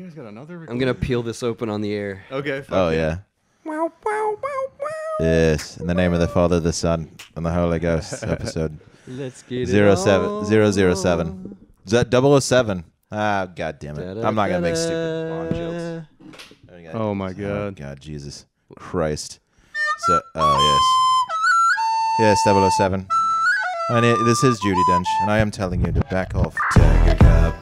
You guys got another recording? I'm going to peel this open on the air. Okay. Oh, yeah. Wow, wow, wow, wow. Yes. In the name of the Father, the Son, and the Holy Ghost. Episode. Let's get it. 007. Is that 007? Ah, God damn it. I'm not going to make stupid long jokes. Oh, my God. God, Jesus Christ. So, oh, yes. Yes, 007. And this is Judy Dench, and I am telling you to back off. Take a cab.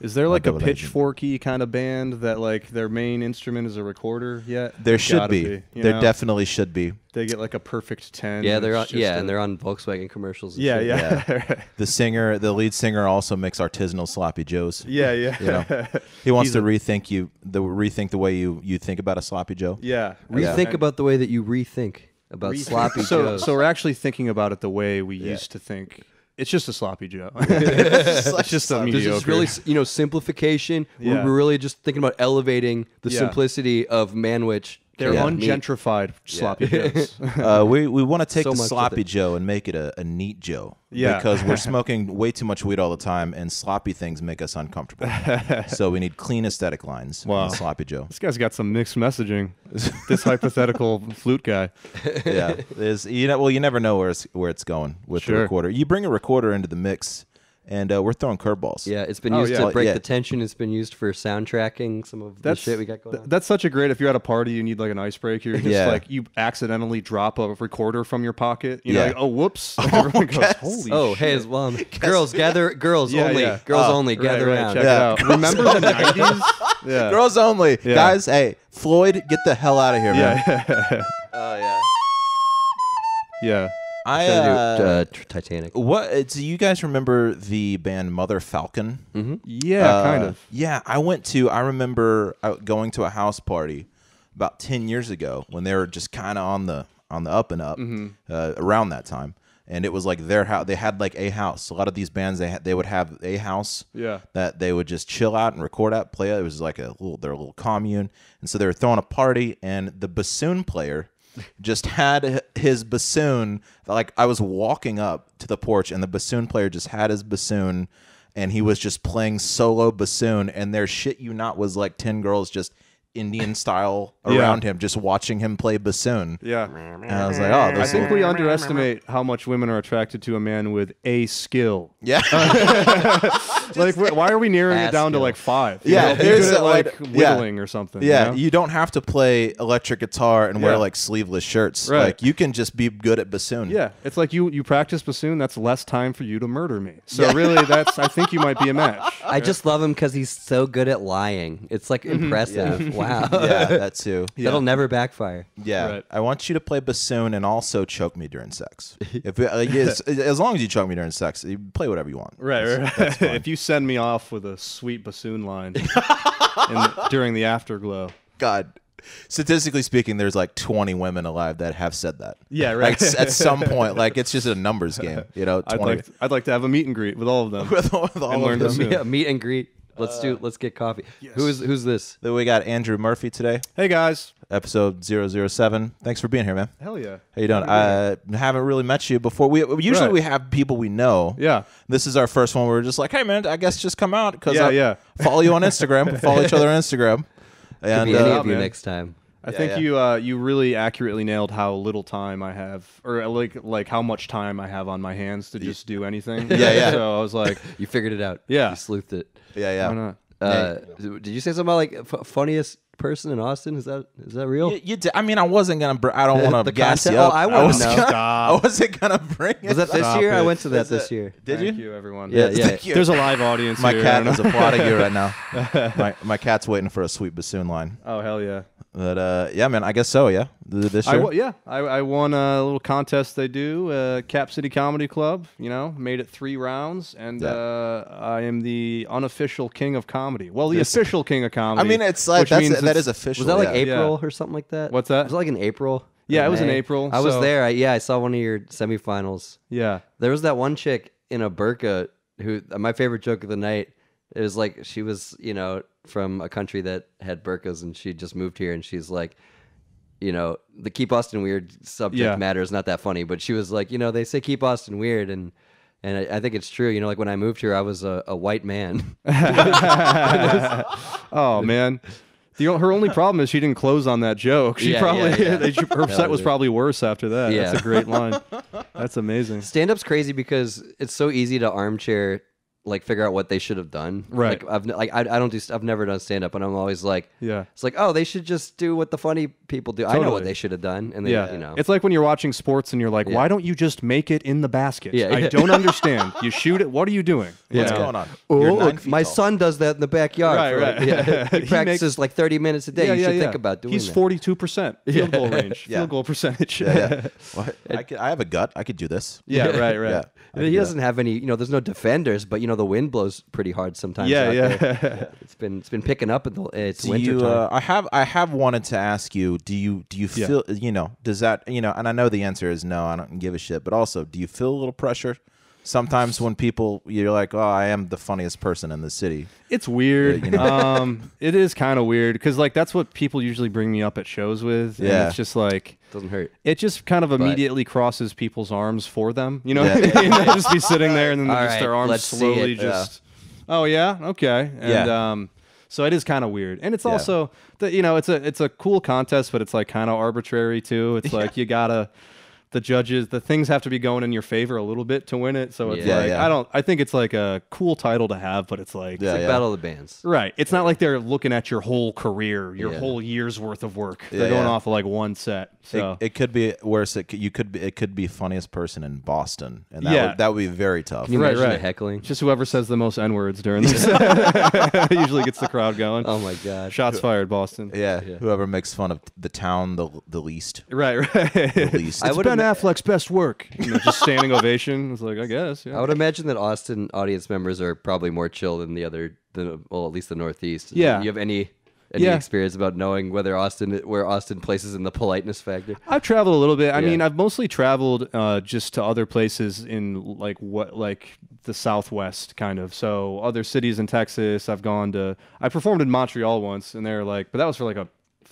Is there like a pitchforky kind of band that like their main instrument is a recorder yet? There should be. There definitely should be. They get like a perfect 10. Yeah, they're on, and they're on Volkswagen commercials. And yeah. The singer, the lead singer, also makes artisanal sloppy joes. Yeah, yeah. You know? He wants to rethink the way you think about a sloppy joe. Yeah, rethink about the way that you rethink. About sloppy joes. So we're actually thinking about it the way we used to think. It's just a sloppy joe. It's just a mediocre. It's really, you know, simplification. Yeah. We're really just thinking about elevating the simplicity of manwich. They're ungentrified sloppy joes. We want to take the sloppy joe and make it a neat joe. Yeah. Because we're smoking way too much weed all the time, and sloppy things make us uncomfortable. So we need clean aesthetic lines. Wow. Sloppy joe. This guy's got some mixed messaging. This hypothetical flute guy. Yeah. You know, well, you never know where it's going with the recorder. You bring a recorder into the mix. And we're throwing curveballs. Yeah, it's been used to break the tension. It's been used for soundtracking some of the shit we got going on. That's such a great, if you're at a party, you need like an icebreaker. You're just like, you accidentally drop a recorder from your pocket. You know, like, oh, whoops. And everyone goes, holy shit. Oh, hey, girls, gather, girls only. Girls only, gather around. Check it out. Remember the 90s? Yeah. Girls only. Yeah. Guys, hey, Floyd, get the hell out of here, man. Oh, yeah. Titanic. What do you guys remember the band Mother Falcon? Mm-hmm. Yeah, kind of. Yeah, I remember going to a house party about 10 years ago when they were just kind of on the up and up around that time. And it was like their house. They had like a house. A lot of these bands, they would have a house that they would just chill out and record at, play at. It was like their little commune. And so they were throwing a party, and the bassoon player just had his bassoon. Like, I was walking up to the porch, and the bassoon player just had his bassoon, and he was just playing solo bassoon, and their shit you not was like 10 girls just Indian style around him, just watching him play bassoon. Yeah. And I was like, oh, I think we underestimate how much women are attracted to a man with a skill. Yeah. Like, why are we narrowing it down to like 5? Yeah. There's like whittling or something. Yeah. You know? You don't have to play electric guitar and wear like sleeveless shirts. Right. Like, you can just be good at bassoon. Yeah. It's like you practice bassoon, that's less time for you to murder me. So really, that's, I think you might be a match. I just love him because he's so good at lying. It's like impressive. Yeah. Wow. Yeah, that too. That'll never backfire. Yeah. Right. I want you to play bassoon and also choke me during sex. As long as you choke me during sex, you play whatever you want. Right, that's if you send me off with a sweet bassoon line during the afterglow. God. Statistically speaking, there's like 20 women alive that have said that. Yeah, right. Like, at some point, like, it's just a numbers game. You know, 20. I'd like to have a meet and greet with all of them. With all of them. Yeah, meet and greet. Let's get coffee. Yes. Who's this? We got Andrew Murphy today. Hey guys. Episode 007. Thanks for being here, man. Hell yeah. How you doing? I haven't really met you before. Usually we have people we know. Yeah. This is our first one. We're just like, hey man, I guess just come out because follow you on Instagram. We follow each other on Instagram. And could be any of you next time. I think you really accurately nailed how little time I have, or like how much time I have on my hands to just do anything. So I was like, you figured it out. Yeah. You sleuthed it. Yeah. Why not? Did you say something about like funniest person in Austin? Is that real? You did. I mean, I wasn't gonna. I don't want to gas you up. I wasn't gonna bring it. Was that this year? I went to that this year. Did you? Thank you, everyone. Yeah. There's a live audience. My cat is applauding you right now. My cat's waiting for a sweet bassoon line. Oh hell yeah. But yeah, man. I guess so. Yeah. This year. I won a little contest they do, Cap City Comedy Club. You know, made it 3 rounds, and I am the unofficial king of comedy. Well, the official king of comedy. I mean, it's like that is official. Was that like April or something like that? What's that? Was it like in April? Yeah, it was in April. I was there. I saw one of your semifinals. Yeah, there was that one chick in a burqa who my favorite joke of the night. It was like she was, you know, from a country that had burqas, and she just moved here, and she's like, you know, the Keep Austin Weird subject matter is not that funny, but she was like, you know, they say Keep Austin Weird, and And I think it's true. You know, like when I moved here, I was a white man. Oh, man. Her only problem is she didn't close on that joke. She her set was probably worse after that. Yeah. That's a great line. That's amazing. Stand-up's crazy because it's so easy to armchair, like, figure out what they should have done. Right. Like, I've never done stand-up, and I'm always like, yeah, it's like, oh, they should just do what the funny people do. Totally. I know what they should have done. And they, you know, it's like when you're watching sports and you're like, why don't you just make it in the basket? Yeah. I don't understand. You shoot it. What are you doing? Yeah. What's going on? Oh, look, my son does that in the backyard. Right. Yeah. He practices like 30 minutes a day. Yeah, you should think about doing that. He's 42% field goal range. Field goal percentage. Well, I have a gut. I could do this. Yeah. Right. Yeah. And he doesn't have any, you know, there's no defenders, but you know, the wind blows pretty hard sometimes. Yeah. It's been picking up. It's winter time. I have wanted to ask you. Do you feel does that And I know the answer is no. I don't give a shit. But also, do you feel a little pressure sometimes when people you're like, oh, I am the funniest person in the city? It's weird. It is kind of weird because like that's what people usually bring me up at shows with. Yeah. And it's just like. Doesn't hurt. It just kind of immediately crosses people's arms for them, you know. They'll just be sitting there, and then just their arms slowly just. Yeah. Oh yeah, okay. And so it is kind of weird, and it's also it's a cool contest, but it's like kind of arbitrary too. It's like you gotta. The judges, the things have to be going in your favor a little bit to win it. So it's like, I think it's like a cool title to have, but it's like, it's like Battle of the Bands. Right. It's not like they're looking at your whole career, your whole year's worth of work. They're going off of like one set. So it could be worse. It could be funniest person in Boston. And that would be very tough. Can you imagine the heckling? Just whoever says the most N-words during this usually gets the crowd going. Oh my God. Shots fired, Boston. Yeah. Whoever makes fun of the town the least. Right. The least. I would have Affleck's best work. Just standing ovation. It's like, I guess. Yeah. I would imagine that Austin audience members are probably more chill than at least the Northeast. Yeah. Do you have any experience about knowing where Austin places in the politeness factor? I've traveled a little bit. I mean, I've mostly traveled just to other places in like the Southwest kind of. So other cities in Texas. I performed in Montreal once, and they're like, but that was for like a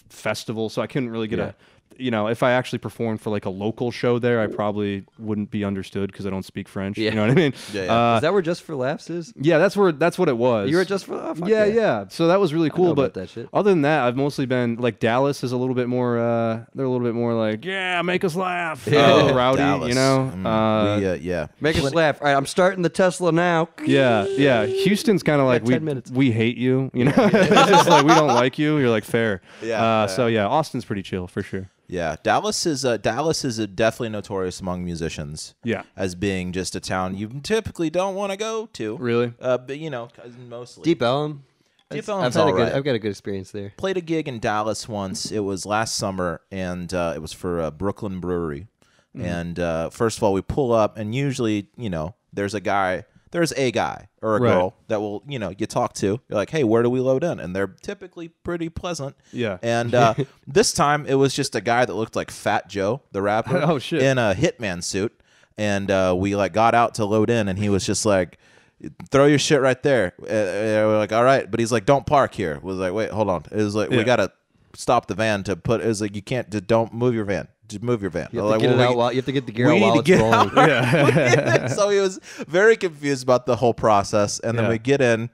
festival, so I couldn't really get a. You know, if I actually performed for like a local show there, I probably wouldn't be understood because I don't speak French. Yeah. You know what I mean? Yeah. Is that where Just for Laughs is? Yeah, that's what it was. You were at Just for Laughs? Yeah. So that was really cool. But other than that, I've mostly been like Dallas is a little bit more. They're a little bit more like, make us laugh. Oh, rowdy, Dallas. You know? Make us laugh. All right, I'm starting the Tesla now. Yeah. Houston's kind of like we hate you. You know, it's just like we don't like you. You're like fair. So yeah, Austin's pretty chill for sure. Yeah, Dallas is definitely notorious among musicians. Yeah, as being just a town you typically don't want to go to. Really, but you know, mostly Deep Ellum. I've got a good experience there. Played a gig in Dallas once. It was last summer, and it was for Brooklyn Brewery. Mm-hmm. And first of all, we pull up, and usually, you know, there's a guy or a girl that will, you know, you talk to. You're like, hey, where do we load in? And they're typically pretty pleasant. Yeah. And this time it was just a guy that looked like Fat Joe, the rapper, in a hitman suit. And we like got out to load in, and he was just like, throw your shit right there. We're like, all right. But he's like, don't park here. We was like, wait, hold on. It was like, we got to stop the van to put, it was like, you can't, don't move your van. Just move your van. You have, like, you have to get the gear out while it's rolling. So he was very confused about the whole process. And then we get in.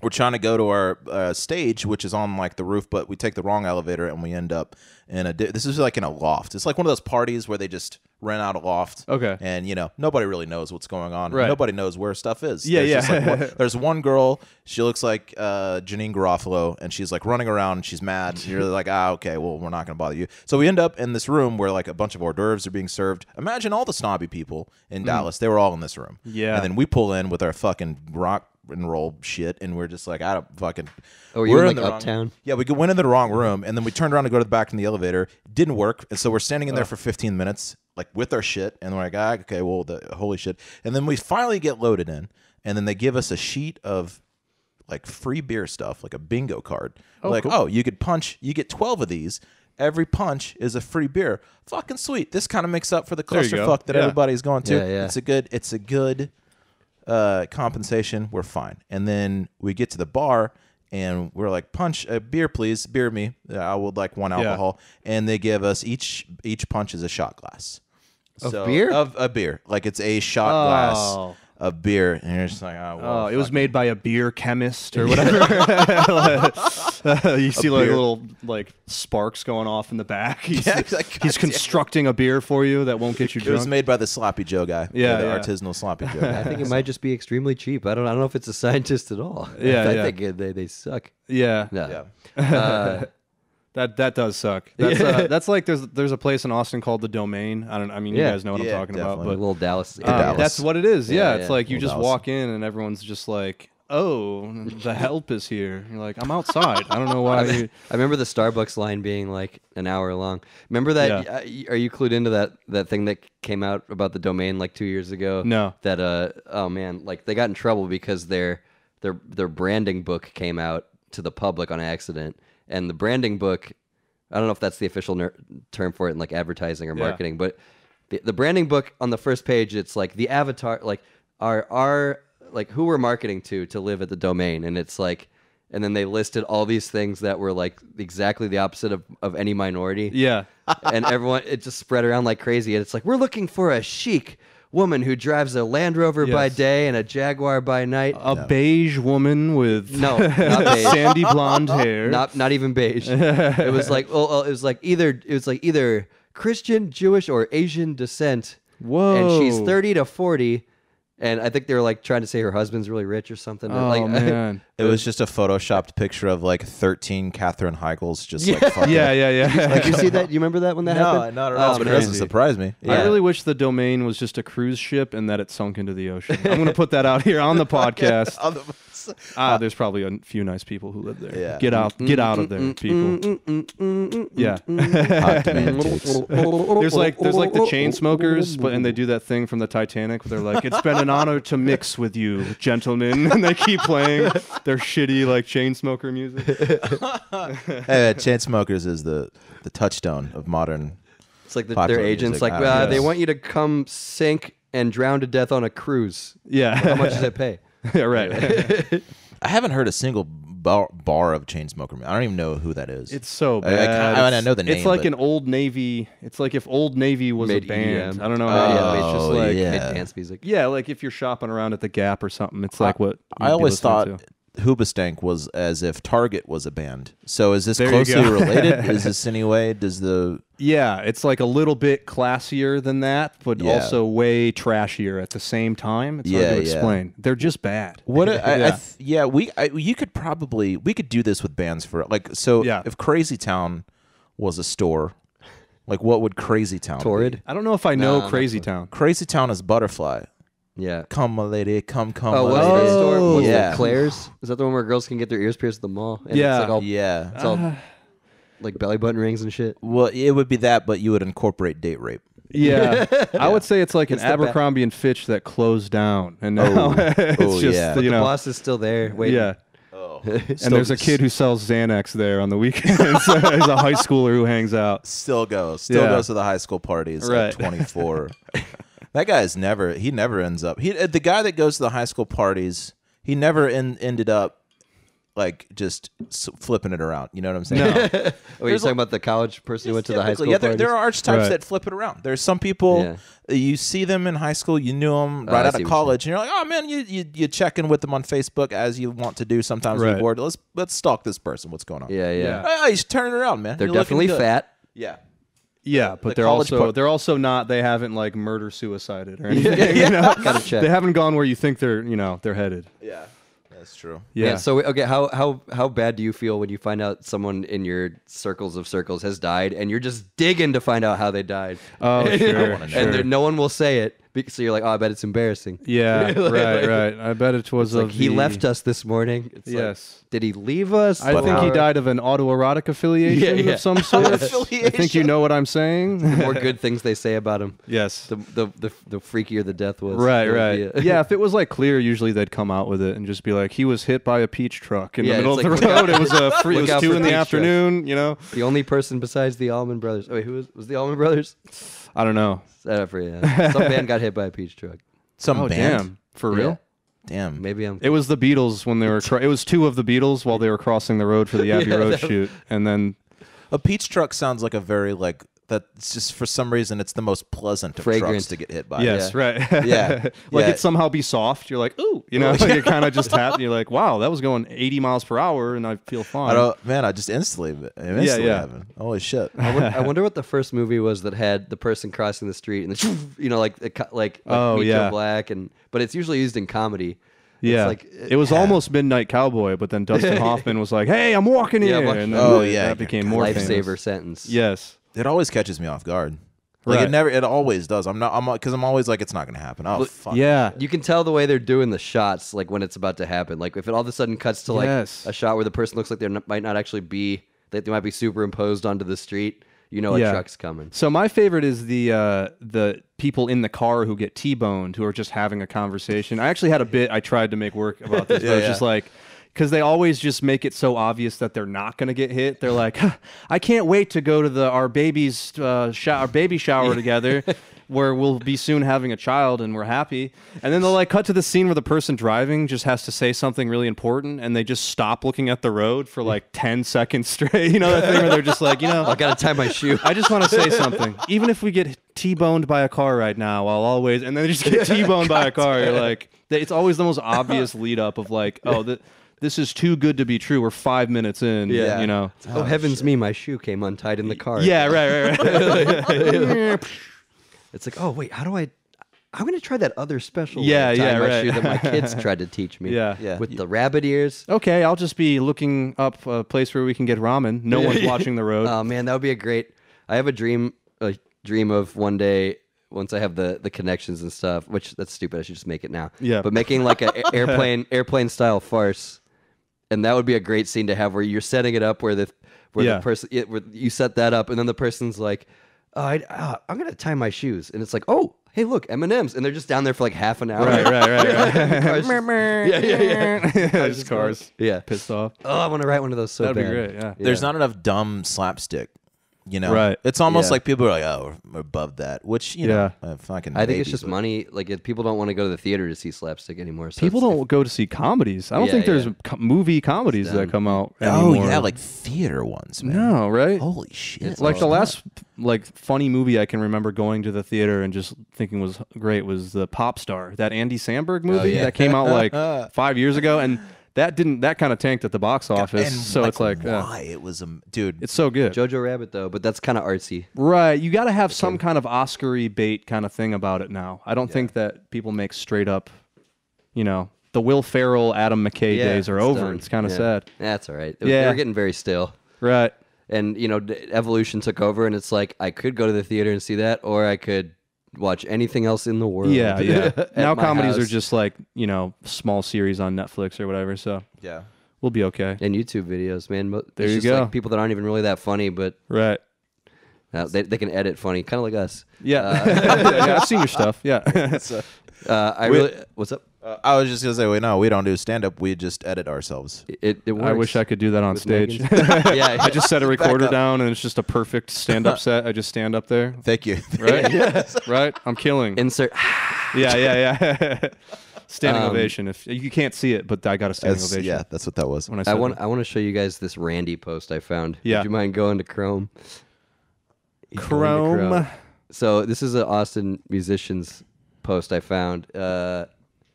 We're trying to go to our stage, which is on like the roof, but we take the wrong elevator and we end up in a. This is like in a loft. It's like one of those parties where they just rent out a loft. Okay. And you know, nobody really knows what's going on. Right. Nobody knows where stuff is. There's like there's one girl. She looks like Janine Garofalo, and she's like running around. And she's mad. And you're like, ah, okay, well, we're not gonna bother you. So we end up in this room where like a bunch of hors d'oeuvres are being served. Imagine all the snobby people in Dallas. They were all in this room. Yeah. And then we pull in with our fucking rock and roll shit, and we're just like, I don't fucking. Oh, you were in like the uptown. We went into the wrong room, and then we turned around to go to the back in the elevator. It didn't work, and so we're standing in there for 15 minutes, like with our shit, and we're like, ah, okay, well, holy shit. And then we finally get loaded in, and then they give us a sheet of like free beer stuff, like a bingo card. Oh, like, cool. Oh, you could punch. You get 12 of these. Every punch is a free beer. Fucking sweet. This kind of makes up for the clusterfuck that everybody's going to. Yeah. It's a good. Compensation, we're fine. And then we get to the bar, and we're like, punch a beer, please. Beer me. I would like one alcohol. And they give us each punch is a shot glass. Of a beer. Like it's a shot glass of beer. And you're just like, oh, well, it was made by a beer chemist or whatever. You see like little like sparks going off in the back. He's, he's constructing a beer for you that won't get you drunk. It was made by the Sloppy Joe guy. Yeah, the artisanal Sloppy Joe guy. I think it might just be extremely cheap. I don't know if it's a scientist at all. Yeah, I think they suck. Yeah. No. Yeah. That does suck. That's, that's like there's a place in Austin called The Domain. I mean, you guys know what I'm talking about, but little Dallas, that's what it is. Yeah, it's like you just walk in and everyone's just like, "Oh, the help is here." And you're like, "I'm outside. I don't know why." I remember the Starbucks line being like an hour long. Remember that? Yeah. Are you clued into that thing that came out about The Domain like 2 years ago? No. That oh man, like they got in trouble because their branding book came out to the public on accident. And the branding book, I don't know if that's the official term for it in like advertising or marketing, but the branding book on the first page, it's like the avatar, like our like who we're marketing to live at the Domain, and it's like, and then they listed all these things that were like exactly the opposite of any minority. Yeah, and everyone it just spread around like crazy, and it's like we're looking for a chic woman who drives a Land Rover by day and a Jaguar by night. A beige woman with not beige. Sandy blonde hair. Not even beige. It was like either Christian, Jewish, or Asian descent. Whoa. And she's 30 to 40. And I think they were like trying to say her husband's really rich or something. Oh, like, man. It was just a photoshopped picture of like 13 Catherine Heigls just like fucking. Yeah. Like, you see that? You remember that when that happened? No, not at all. But it doesn't surprise me. Yeah. I really wish The Domain was just a cruise ship and that it sunk into the ocean. I'm going to put that out here on the podcast. There's probably a few nice people who live there. Yeah. Get out of there, people. Yeah. There's like the chain smokers, and they do that thing from the Titanic where they're like, "It's been an honor to mix with you, gentlemen," and they keep playing their shitty like chain smoker music. Hey, chain smokers is the touchstone of modern. It's like their agents like, they want you to come sink and drown to death on a cruise. Yeah, how much does that pay? Yeah, right. I haven't heard a single bar of Chainsmoker. I don't even know who that is. It's so bad. I know the name. It's like an Old Navy. It's like if Old Navy was a band. EDM. I don't know. It's just like dance music. Yeah, like if you're shopping around at the Gap or something. It's like what I always thought. Hoobastank was as if Target was a band. So is this closely related? Is this any way? Does the it's like a little bit classier than that, but also way trashier at the same time. It's hard to explain. They're just bad. What? You could probably do this with bands for like if Crazy Town was a store. Like what would Crazy Town? Torrid. Be? I don't know if I know Crazy Town. Crazy Town is Butterfly. Yeah, come my lady, come. Oh, what's the store? What's it, Claire's? Is that the one where girls can get their ears pierced at the mall? And it's like all, it's all like belly button rings and shit. Well, it would be that, but you would incorporate date rape. Yeah, I would say it's like an Abercrombie and Fitch that closed down, and now it's just but the boss is still there waiting. Yeah. And there's a kid who sells Xanax there on the weekends. There's a high schooler who hangs out. Still goes to the high school parties at 24. That guy is never. He never ends up. The guy that goes to the high school parties, he never ended up like just flipping it around. You know what I'm saying? No. You're talking about the college person who went to the high school. Yeah, there are archetypes that flip it around. There's some people you see them in high school, you knew them right out of college, and you're like, oh man, you check in with them on Facebook as you want to do. Sometimes you're bored. Let's stalk this person. What's going on? Yeah. Oh, you should turn it around, man. They're definitely fat. Yeah. Yeah, but they're also not. They haven't like murder suicided or anything. You know? Gotta check. They haven't gone where you think they're headed. Yeah, that's true. Yeah. So okay, how bad do you feel when you find out someone in your circles has died, and you're just digging to find out how they died? Oh, sure. And no one will say it. So you're like, oh, I bet it's embarrassing. Yeah, right. I bet it was like he left us this morning. It's like, did he leave us? I think he died of an autoerotic affiliation of some sort. I think you know what I'm saying. The more good things they say about him. Yes. The freakier the death was. Right. Yeah, if it was like clear, usually they'd come out with it and just be like, he was hit by a peach truck in the middle of the road. It was 2 in the afternoon. Truck. You know, the only person besides the Allman Brothers. Oh, wait, who was the Allman Brothers? I don't know. Some band got hit by a peach truck. Some band? Damn. For real? Yeah. Damn. Maybe I'm... It was the Beatles when they were... It was 2 of the Beatles while they were crossing the road for the Abbey Road shoot. And then... A peach truck sounds like a very, like, That's just, for some reason, it's the most pleasant of trucks to get hit by. Yes, yeah. Right. Yeah. Like it somehow be soft. You're like, ooh, you know, like you're kind of just happy. You're like, wow, that was going 80 miles per hour and I feel fine. I don't, man, I just instantly happened. Holy shit. I wonder what the first movie was that had the person crossing the street and the, you know, like oh, yeah. Black. And, but it's usually used in comedy. Yeah, like, it was almost Midnight Cowboy, but then Dustin Hoffman was like, hey, I'm walking here. And then that became more lifesaver sentence. Yes. It always catches me off guard. Like it never, it always does. I'm always like, it's not going to happen. Oh, fuck. Yeah. You can tell the way they're doing the shots, like when it's about to happen. Like if it all of a sudden cuts to like a shot where the person looks like they might not actually be, that they might be superimposed onto the street, you know, a truck's coming. So my favorite is the people in the car who get T-boned, who are just having a conversation. I actually had a bit I tried to make work about this, but it's just like, because they always just make it so obvious that they're not going to get hit. They're like, huh, I can't wait to go to our baby shower together where we'll be soon having a child and we're happy. And then they'll like cut to the scene where the person driving just has to say something really important and they just stop looking at the road for like 10 seconds straight. You know, that thing where they're just like, you know, I got to tie my shoe. I just want to say something. Even if we get T-boned by a car right now, I'll always... And then they just get T-boned by a car. You're like, it's always the most obvious lead up of like, oh, this is too good to be true. We're 5 minutes in, you know. Oh, heavens me, my shoe came untied in the car. Yeah, right. It's like, oh, wait, how do I... I'm going to try that other special shoe that my kids tried to teach me with the rabbit ears. Okay, I'll just be looking up a place where we can get ramen. No one's watching the road. Oh, man, that would be a great... I have a dream of one day... Once I have the connections and stuff, which that's stupid. I should just make it now. Yeah. But making like an airplane style farce, and that would be a great scene to have where you're setting it up where the person where you set that up, and then the person's like, oh, I'm gonna tie my shoes, and it's like, oh, hey, look, M&Ms, and they're just down there for like half an hour. Right. Just cars. Yeah. Pissed off. Oh, I want to write one of those so bad. That'd be great. Yeah. There's not enough dumb slapstick. You know, it's almost like people are like, oh, we're above that, which, you know, fucking. I think it's just money. Like, if people don't want to go to the theater to see slapstick anymore. So people don't go to see comedies. I don't think there's movie comedies that come out anymore. Oh, yeah, like theater ones, man. No, right? Holy shit. It's like the last, like, funny movie I can remember going to the theater and just thinking was great was the Pop Star, that Andy Samberg movie that came out like 5 years ago. And that kind of tanked at the box office, and so like, it's like why it was dude. It's so good. Jojo Rabbit though, but that's kind of artsy, right? You got to have some kind of Oscar-y bait kind of thing about it now. I don't think that people make straight up, you know, the Will Ferrell, Adam McKay days are over. Done. It's kind of sad. That's all right. They were getting very stale, right? And you know, evolution took over, and it's like I could go to the theater and see that, or I could watch anything else in the world. Yeah. Now comedies are just like, you know, small series on Netflix or whatever. So yeah, we'll be okay. And YouTube videos, man. There you go. Like people that aren't even really that funny, but they can edit funny, kind of like us. Yeah. I've seen your stuff. Yeah. What's up? I was just gonna say, wait, no, we don't do stand up. We just edit ourselves. It works. I wish I could do that on stage. I just set a recorder down, and it's just a perfect stand up set. I just stand up there. Thank you. Right, right. I'm killing. Insert. Yeah. Standing ovation. If you can't see it, but I got a standing ovation. Yeah, that's what that was. When I want to show you guys this Randy post I found. Yeah. Would you mind going to Chrome? So this is an Austin musicians post I found.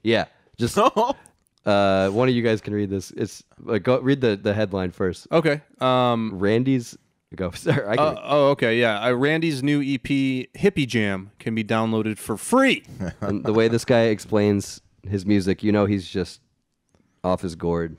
Yeah, just one of you guys can read this. It's go read the headline first. Okay. Randy's go. Sorry, I can okay. Yeah, Randy's new EP Hippie Jam can be downloaded for free. And the way this guy explains his music, you know, he's just off his gourd.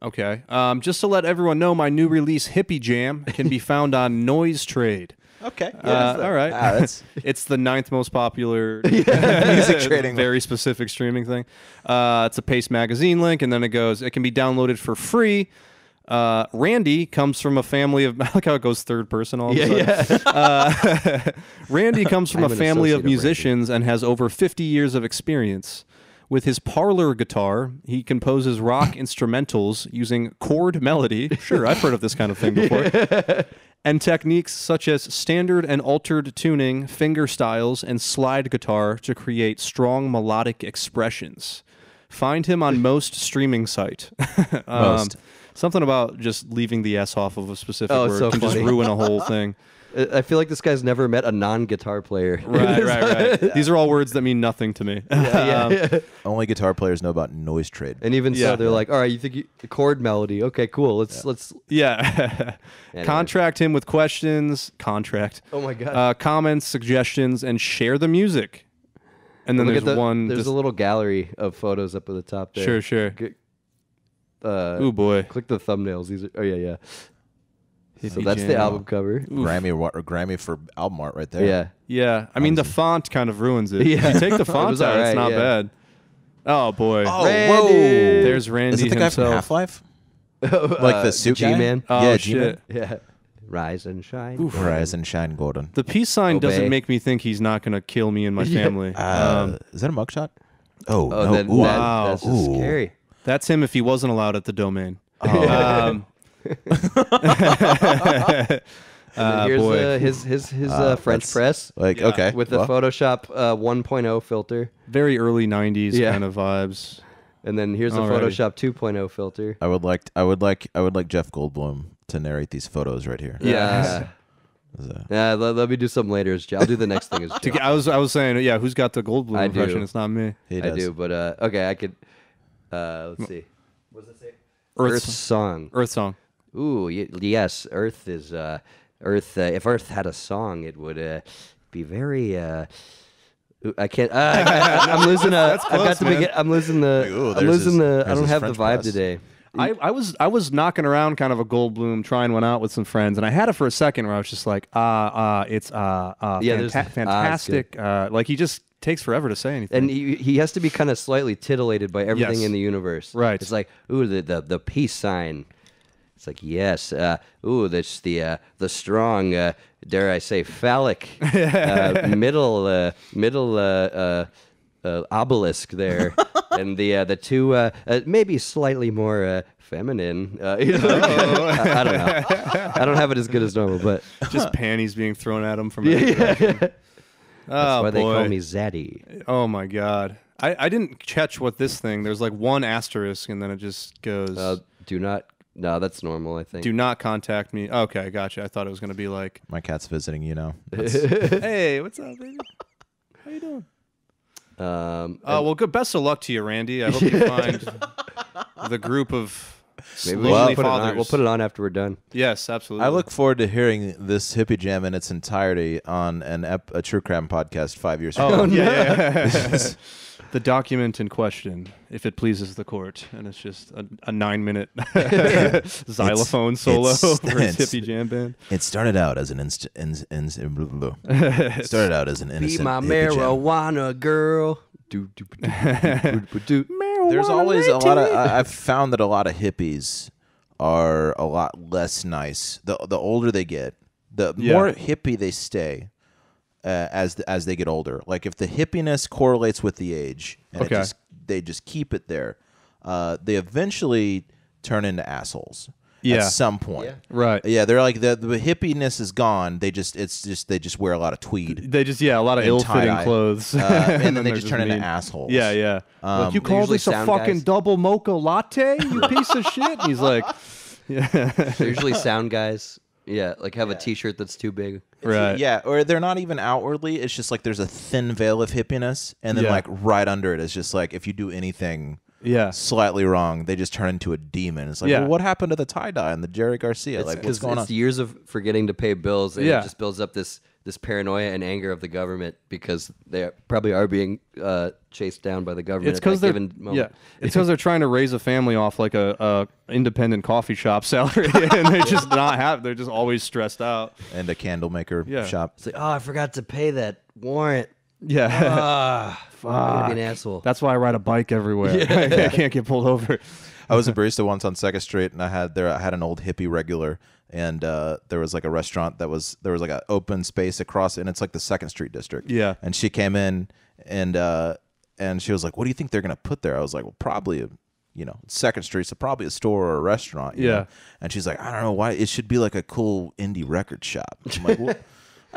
Okay. Just to let everyone know, my new release Hippie Jam can be found on Noise Trade. Okay. Yeah, all right. It's the 9th most popular music trading, very specific streaming thing. It's a Pace magazine link, and then it goes. It can be downloaded for free. Randy comes from a family of. I like how it goes third person all the time. Randy comes from a family of musicians and has over 50 years of experience. With his parlor guitar, he composes rock instrumentals using chord melody. Sure, I've heard of this kind of thing before. And techniques such as standard and altered tuning, finger styles, and slide guitar to create strong melodic expressions. Find him on most streaming site. Something about just leaving the S off of a specific word so and funny. Just ruin a whole thing. I feel like this guy's never met a non-guitar player. Right. These are all words that mean nothing to me. Yeah. Only guitar players know about Noise Trade. And even so, they're like, all right, you think chord melody. Okay, cool. Let's anyway. Contract him with questions. Contract. Oh, my God. Comments, suggestions, and share the music. And then there's a little gallery of photos up at the top there. Sure. Oh, boy. Click the thumbnails. These are, oh, yeah. Hippie so that's Jam. The album cover. Grammy for album art right there. Yeah. I mean, the font kind of ruins it. Yeah. If you take the font out, it's not bad. Oh, boy. Oh, whoa. There's Randy himself. Is it the guy from Half-Life? Like the suit guy? G-Man? Oh, yeah, shit. Yeah. Rise and shine. Oof. Rise and shine, Gordon. The peace sign doesn't make me think he's not going to kill me and my family. Is that a mugshot? Oh no. Wow. That's just scary. That's him if he wasn't allowed at the Domain. Oh. And here's his French press, like with the Photoshop 1.0 filter, very early 90s kind of vibes. And then here's a Photoshop 2.0 filter. I would like Jeff Goldblum to narrate these photos right here. Let me do some later. I'll do the next thing. I was saying, who's got the Goldblum impression? It's not me. I do, but okay, I could. Let's see. What does it say? Earth song. Ooh, yes. Earth is Earth. If Earth had a song, it would be very. I can't. I'm losing. I'm losing the. I don't have the vibe today. I was knocking around kind of a Goldblum, trying one out with some friends, and I had it for a second where I was just like, it's fantastic. Like he just takes forever to say anything, and he has to be kind of slightly titillated by everything in the universe. Right? It's like, ooh, the peace sign. It's like, yes, ooh, that's the strong, dare I say, phallic middle obelisk there, and the two maybe slightly more feminine. I don't know. I don't have it as good as normal, but just panties being thrown at him from every direction. That's why they call me Zaddy. Oh my God, I didn't catch what this thing. There's like one asterisk, and then it just goes. Do not. No, that's normal, I think. Do not contact me. Okay, gotcha. I thought it was going to be like... My cat's visiting you now. Hey, what's up, baby? How you doing? Well, good. Best of luck to you, Randy. I hope you find the group of lonely fathers. We'll put it on after we're done. Yes, absolutely. I look forward to hearing this Hippie Jam in its entirety on a true crime podcast 5 years ago. Oh, yeah. The document in question, if it pleases the court, and it's just a 9-minute xylophone solo for his Hippie Jam band. It started out as an innocent. Be my marijuana jam. Girl. There's always a lot of. I've found that a lot of hippies are a lot less nice. The older they get, the more hippie they stay. As they get older, like if the hippiness correlates with the age, and they just keep it there, they eventually turn into assholes. At some point, right? Yeah, they're like the hippiness is gone. They just wear a lot of tweed. They just a lot of ill-fitting clothes, and then they just turn into assholes. Yeah. Like, you call this a fucking double mocha latte, you piece of shit? And he's like, They're usually sound guys. Yeah, like have a T-shirt that's too big. Right. Yeah, or they're not even outwardly. It's just like there's a thin veil of hippiness, and then like right under it is just like if you do anything slightly wrong, they just turn into a demon. It's like, well, what happened to the tie-dye and the Jerry Garcia? Like, what's going on? It's years of forgetting to pay bills, and it just builds up this paranoia and anger of the government because they probably are being chased down by the government. It's because they're trying to raise a family off like a independent coffee shop salary, and they just not have. They're just always stressed out. And a candle maker shop. It's like, oh, I forgot to pay that warrant. Fuck. I'm gonna be an asshole. That's why I ride a bike everywhere. I can't get pulled over. I was a barista once on 2nd Street, and I had an old hippie regular. And there was like a restaurant there was like an open space across, and it's like the 2nd Street district. Yeah. And she came in, and she was like, "What do you think they're gonna put there?" I was like, "Well, probably, 2nd Street, so probably a store or a restaurant." You know? And she's like, "I don't know why. It should be like a cool indie record shop." I'm like, "Well,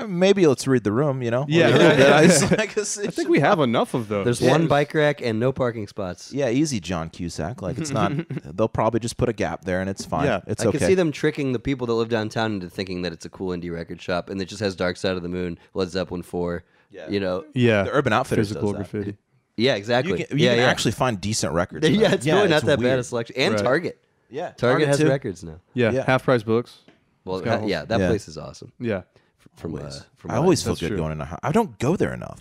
Maybe let's read the room, you know? Yeah. I think we have enough of those. There's one bike rack and no parking spots. Yeah, easy, John Cusack. Like, it's not... They'll probably just put a gap there, and it's fine. Yeah, it's okay. I can see them tricking the people that live downtown into thinking that it's a cool indie record shop, and it just has Dark Side of the Moon, Led Zeppelin 4, you know? Yeah. The Urban Outfitters does that. Graffiti. Yeah, exactly. You can actually find decent records. Yeah, it's really not that bad a selection. And Target. Yeah. Target has records now. Yeah. Half Price Books. Well, yeah, that place is awesome. Yeah. From I always feel good going in a house. I don't go there enough.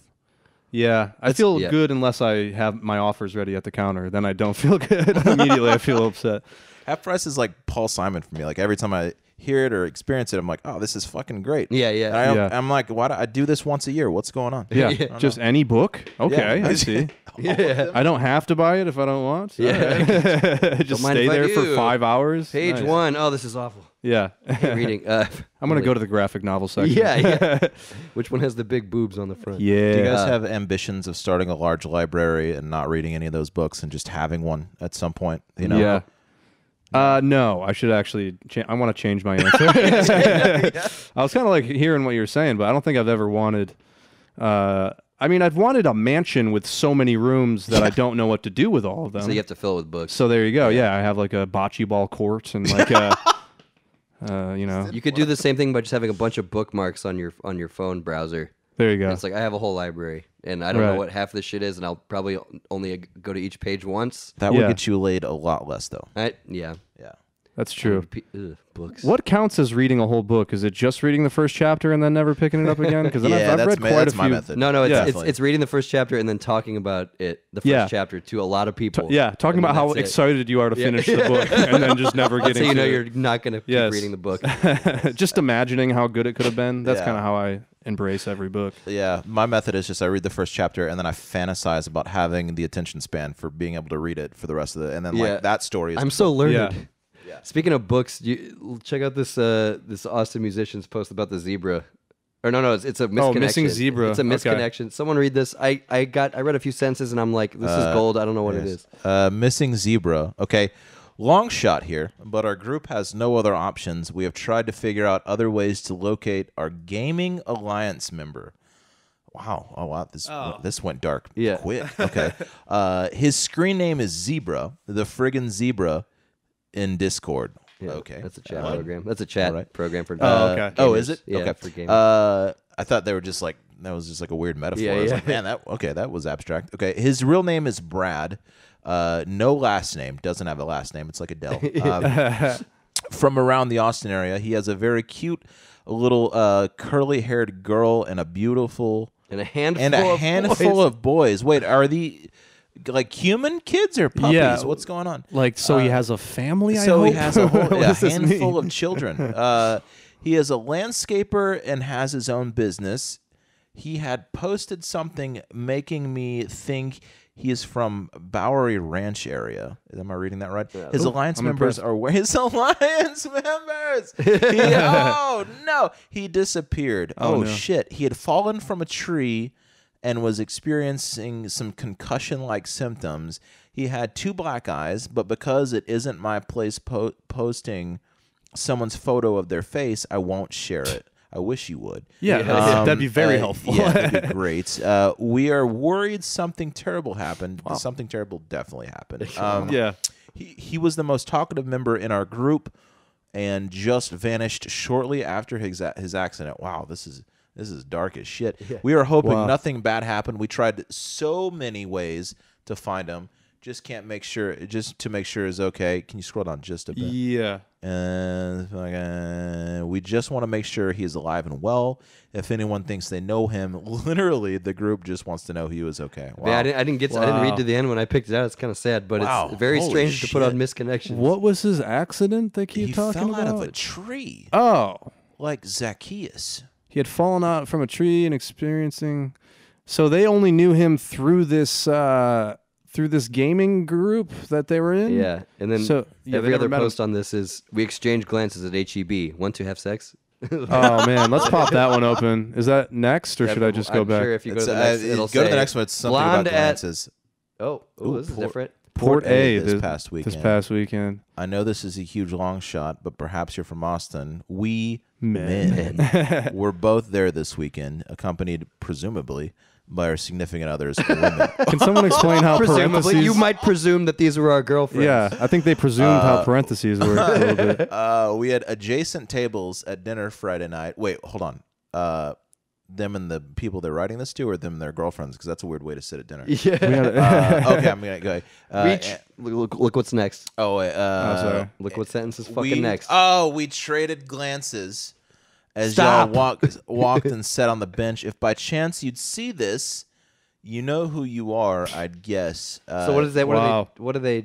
Yeah, I feel good unless I have my offers ready at the counter. Then I don't feel good. Immediately, I feel upset. Half Price is like Paul Simon for me. Like every time I hear it or experience it, I'm like, oh, this is fucking great. Yeah. I'm like, why do I do this once a year? What's going on? Yeah. Just any book? Okay, I see. Yeah. I don't have to buy it if I don't want. Yeah. Right. Just stay there for 5 hours. Page one. Oh, this is awful. Yeah. Reading. I'm going to go to the graphic novel section. Yeah. Which one has the big boobs on the front? Yeah. Do you guys have ambitions of starting a large library and not reading any of those books and just having one at some point? You know? Yeah. No, I should actually... I want to change my answer. I was kind of like hearing what you were saying, but I don't think I've ever wanted... I mean, I've wanted a mansion with so many rooms that I don't know what to do with all of them. So you have to fill it with books. So there you go. Yeah, I have like a bocce ball court and like a... you know, you could do the same thing by just having a bunch of bookmarks on your phone browser. There you go. And it's like I have a whole library, and I don't know what half of the shit is, and I'll probably only go to each page once. That would get you laid a lot less, though. Yeah. That's true. Books. What counts as reading a whole book? Is it just reading the first chapter and then never picking it up again? Because I've read quite a few. My method. No, it's reading the first chapter and then talking about it, the first chapter, to a lot of people. Talking about how excited you are to finish the book and then just never getting. So you know you're not going to keep reading the book. Just imagining how good it could have been. That's kind of how I embrace every book. Yeah, my method is just I read the first chapter and then I fantasize about having the attention span for being able to read it for the rest of the, and then like that story. I'm so learned. Yeah. Yeah. Speaking of books, check out this this Austin musician's post about the zebra. Or no, it's a misconnection. Oh, missing zebra. It's a misconnection. Okay. Someone read this. I read a few sentences and I'm like, this is gold. I don't know what it is. Missing zebra. Okay. Long shot here, but our group has no other options. We have tried to figure out other ways to locate our gaming alliance member. Wow. Oh, wow. This went dark quick. Okay. His screen name is Zebra, the friggin' zebra. In Discord. Yeah, okay. That's a chat program. That's a chat program for gamers. Oh, is it? Yeah, okay. For gamers. I thought they were just like, that was just like a weird metaphor. Yeah, I was like, man, that was abstract. Okay, his real name is Brad. No last name. Doesn't have a last name. It's like Adele. From around the Austin area. He has a very cute little curly-haired girl and a beautiful... And a handful of boys. Wait, are the... Like human kids or puppies? Yeah. What's going on? Like, so he has a family, I hope? He has a whole handful of children. He is a landscaper and has his own business. He had posted something making me think he is from Bowery Ranch area. Am I reading that right? Yeah. His alliance members are where? His alliance members! Oh, no! He disappeared. Oh, shit. He had fallen from a tree and was experiencing some concussion-like symptoms. He had 2 black eyes, but because it isn't my place posting someone's photo of their face, I won't share it. I wish you would. Yeah, that'd be very helpful. Yeah, that'd be great. We are worried something terrible happened. Wow. Something terrible definitely happened. He was the most talkative member in our group and just vanished shortly after his accident. Wow, this is dark as shit. Yeah. We were hoping nothing bad happened. We tried so many ways to find him. Just can't make sure. Just to make sure is okay. Can you scroll down just a bit? Yeah. And we just want to make sure he is alive and well. If anyone thinks they know him, literally the group just wants to know he was okay. Wow. Yeah, I didn't read to the end when I picked it out. It's kind of sad, but it's very strange to put on misconnections. What was his accident that he talking about? He fell out of a tree. Oh, like Zacchaeus. He had fallen out from a tree and experiencing, so they only knew him through this gaming group that they were in. Yeah, and then so every other post on this is we exchange glances at HEB. Want to have sex? Oh man, let's pop that one open. Is that next, or should I just go back? Sure, if you go to the next one, it's something about glances. Oh, this is different. Port A this past weekend. This past weekend. I know this is a huge long shot, but perhaps you're from Austin. We men were both there this weekend, accompanied presumably by our significant others. Can someone explain how parentheses... You might presume that these were our girlfriends. Yeah, I think they presumed how parentheses work a little bit. We had adjacent tables at dinner Friday night. Wait, hold on. Them and the people they're writing this to, or them and their girlfriends? Because that's a weird way to sit at dinner. Yeah. Okay, I'm going to go. Reach. Look what's next. Oh, wait. Sorry. Look what sentence is fucking next. Oh, we traded glances as y'all walked and sat on the bench. If by chance you'd see this, you know who you are, I'd guess. So what is that?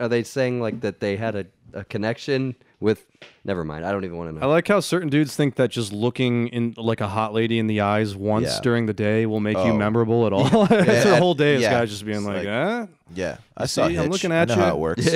Are they saying like that they had a connection with... Never mind. I don't even want to know. I like how certain dudes think that just looking in like a hot lady in the eyes once during the day will make you memorable at all. It's a whole day. This guy's just being like, eh? Yeah, I saw you. I'm looking at you. I know how it works.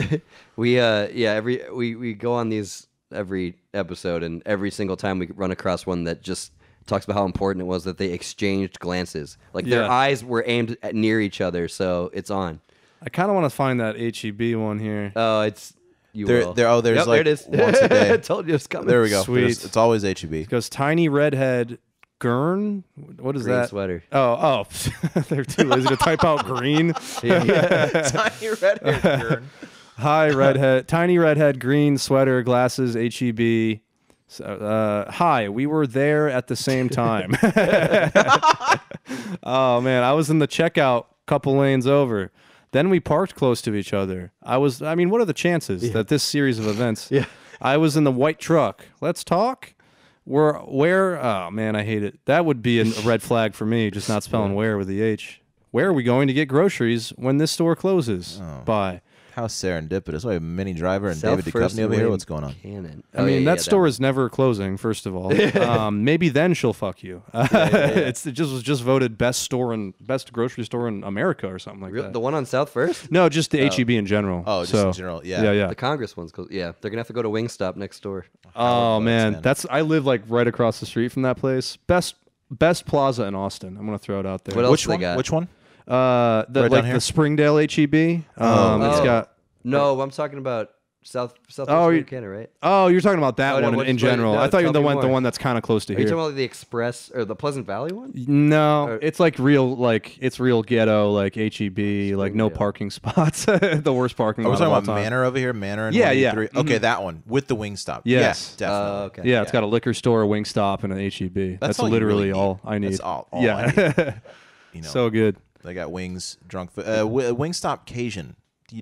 we go on these every episode, and every single time we run across one that just talks about how important it was that they exchanged glances. Like their eyes were aimed at near each other, so it's on. I kind of want to find that HEB one here. Oh, it's. There's like there it is. Once a day. I told you it was coming. There we go. Sweet. It's always HEB. It goes tiny redhead Gern. What is green that? Sweater. Oh, they're too lazy to type out green. Tiny redhead Gern. Hi redhead. Tiny redhead green sweater glasses HEB. So, hi, we were there at the same time. Oh man, I was in the checkout, couple lanes over. Then we parked close to each other. I mean, what are the chances that this series of events? I was in the white truck. Let's talk. Oh man, I hate it. That would be a red flag for me, just not spelling where with the H. Where are we going to get groceries when this store closes? Oh. Bye. How serendipitous. Wait, Minnie Driver and David Duchovny over here. What's going on? I mean, that store is never closing, first of all. Maybe then she'll fuck you. It was just voted best grocery store in America or something like that. The one on South First? No, just the HEB in general. Oh, just in general. Yeah. The Congress one's closed. Yeah. They're going to have to go to Wingstop next door. Oh, man. I live like right across the street from that place. Best plaza in Austin. I'm going to throw it out there. What else they got? Which one? The Springdale HEB. It's got. No, I'm talking about South Canada, right? Oh, you're talking about that one in general. No, I thought you the one that's kind of close to here. Are you talking about the Express or the Pleasant Valley one? No, it's like real, ghetto, like HEB, like no parking spots. The worst parking. Are we talking about Manor over here? Manor. And yeah. Okay, that one with the Wingstop. Yes, definitely. Okay. Yeah, it's got a liquor store, a Wingstop, and an HEB. That's literally all I need. That's all. Yeah. So good. They got wings, drunk food. Wingstop Cajun. Do